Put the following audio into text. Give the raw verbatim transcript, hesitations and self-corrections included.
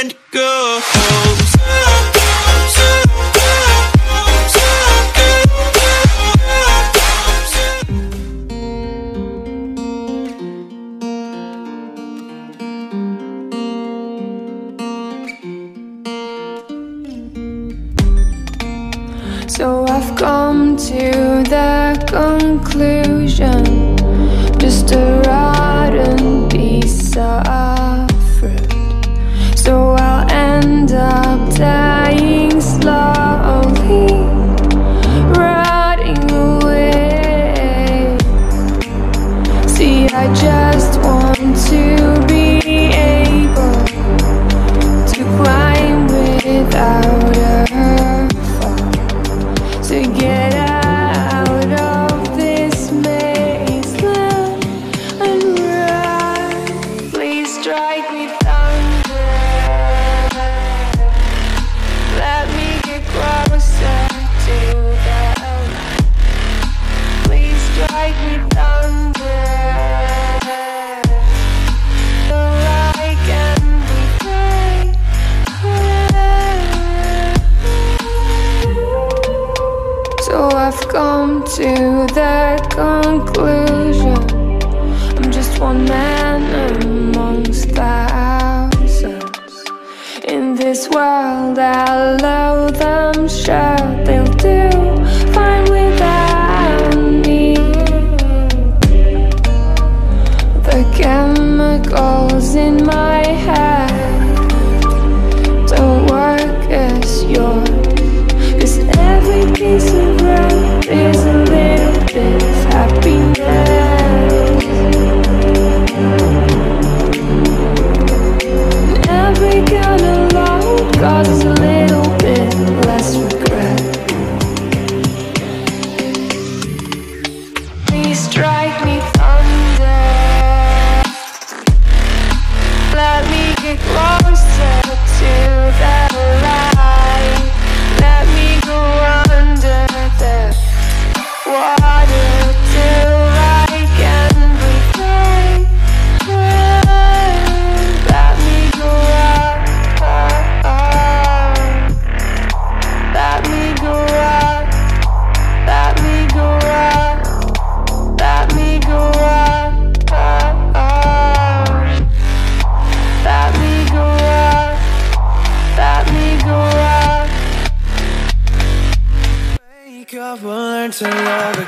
and go. So I've come to the conclusion, just a rotten piece of fruit. So I'll end up dying slowly, rotting away. See, I just want to be able to climb without a to get out of this mazeland and run. Please strike me thunder, let me get closer to the light. Please strike me thunder, so I can be free forever. So I've come to the conclusion, I'm just one man amongst thousands. In this world I love them, sure they'll do fine without me. The chemicals in my head don't work as yours, 'cause every piece of there's a little bit of happiness and every kind of love causes a little bit less regret. Please strike me thunder, let me get closer to that light. Let me go under the water till I can be free. Let me go up, up, up. Let me go up. Let me go up. Let me go up, up, up. Let me go up. Let me go up. Wake up and learn to love.